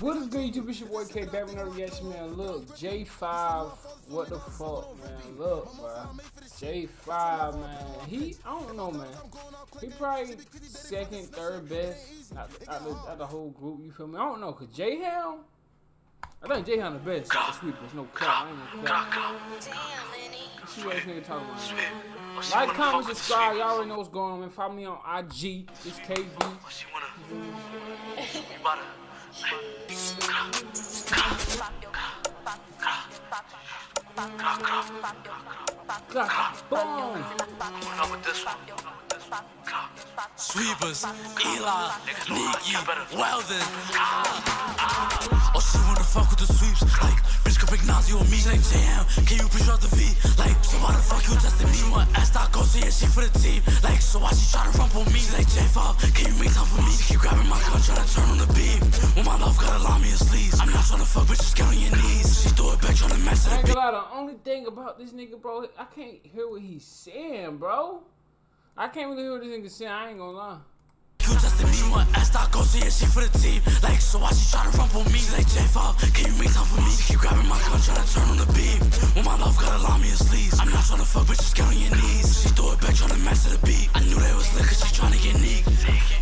What is good, YouTube? It's your boy K back with another reaction, man. Look, Jay5ive, what the fuck, man? Look, bro, Jay5ive, man. He, I don't know, man. He probably second, third best out the whole group. You feel me? I don't know, cause Jay Hound. I think Jay Hound the best. Like the sweep. There's no cap. I ain't no cap. See what this nigga talking about? Man. Like, comment, subscribe. Y'all already know what's going on, man. Follow me on IG. It's KBB. Sweepers, Eli, Nikki, Weldon. Oh, she wanna fuck with the sweeps. Like, bitch, can pick Nazi on me. Like, jam, can you push out the V? Like, so why the fuck you just in me? My ass that goes to your shit for the team. Like, so why she try to rump on me? Like, J5, can you make time for me? She keep grabbing my gun, try to turn on the beam. When my love gotta lie me in sleeves. I'm not trying to fuck, bitches, get on your knees. She threw it back, trying to mess it up. The only thing about this nigga, bro, I can't hear what he's saying, bro. I can't really hear what this nigga saying, I ain't gonna lie. You just didn't mean what ass that goes to your shit for the team. Like, so why she tryna rump on me? She like, J5, can you make time for me? She keep grabbing my gun, tryna turn on the beam. When my love gotta lie me in sleeves. I'm not tryna fuck, bitches, get on your knees. She threw it back, tryna mess to the beat. I knew they was lit, cause she tryna get neat.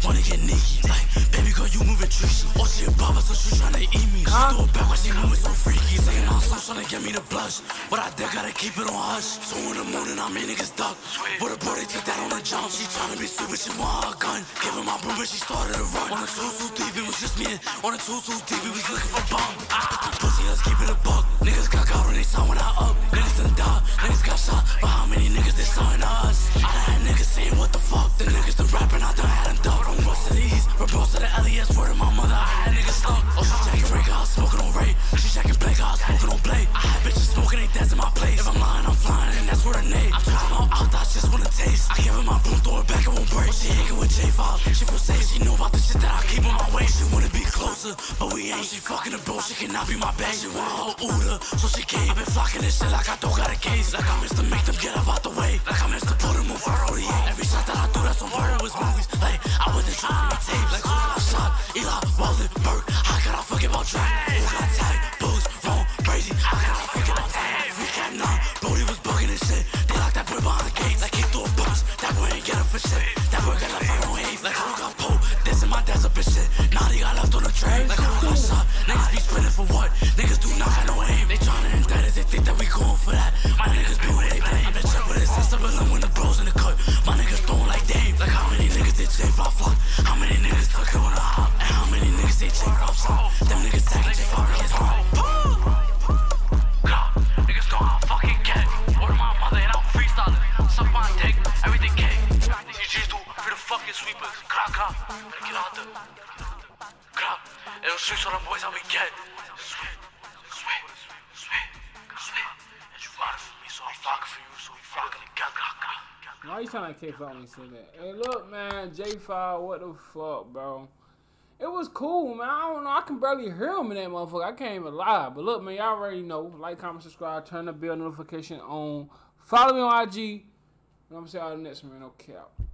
Wanna get neat. Like, baby girl, you moving tricky. Oh, she a baba, so she tryna eat me. She threw it back when she moving so freaky. Saying my soul tryna get me to blush. But I did gotta keep it on hush. So in the morning, I made niggas duck. But a boy, they took that on the jump. She tryna be stupid, she want her gun. Giving my bro, but she started to run. On a 2-2-3, it was just me. On a 2-2-3, we was looking for bomb. Pussy, let's keep it a buck. Niggas got out and they saw when I up. Niggas done die, niggas got shot. But how many niggas they saw in us? I had niggas saying, what the fuck? The niggas done rapping, I done had them duck. From West to the East, from Bronx to the LES. Word of my mother, I had niggas stuck. Oh, she jacking break, I was smoking on Ray. She jacking Blake, I was smoking on Blake. I had bitches smoking, they dancing my place. If I'm lying, I'm flying, and that's where the name. I'm talking about out, I just wanna taste. I give her my boom, throw it back, it won't break. She hanging with J5ive, she feel safe. She know about the shit that I keep on my way. She wanna be closer, but we ain't. She fucking a bro, she cannot be my bae. She want her Uda, so she came. I been flocking this shit like I don't got a case. Like I missed to make them get up out the way. Like I missed to put them on for ODA. Every shot that I threw, that's on murder was movies. Like I wasn't trying to make tapes. Like who got shot? Eli, Weldon, Burke. How could I forget about Drake? Who got tight? Bugs, wrong, crazy. How could I forget about that? We got none. Brody was bugging this shit. They locked that boy behind the gates. Like he threw a box. That boy ain't get up for shit. That boy got like on hate. Like who got pulled? This in my dad's up and shit. Now they got left on the train. Like who got shot? Niggas be spinning for what? Niggas do not have no aim. They tryna indict us. They think that we going for that. My niggas be where they play. I been check with his sister, but I'm when the bros in the cut. My niggas throwing like Dame. Like how many niggas did J5ive fuck? How many niggas took it on the hop? And how many niggas did J5ive stop? Them niggas tagging J5ive niggas wrong. Niggas know I fucking get. Word of my mother and I'm freestyling. Suck my dick, everything cake. You just do for the fucking sweepers. Crack up, get out the crap. And the streets on the boys how we get. Why you trying to kick out when you say that? Hey, look, man, J5ive, what the fuck, bro? It was cool, man. I don't know. I can barely hear him in that motherfucker. I can't even lie. But look, man, y'all already know. Like, comment, subscribe, turn the bell notification on. Follow me on IG. And I'm going to see y'all next, man. No cap.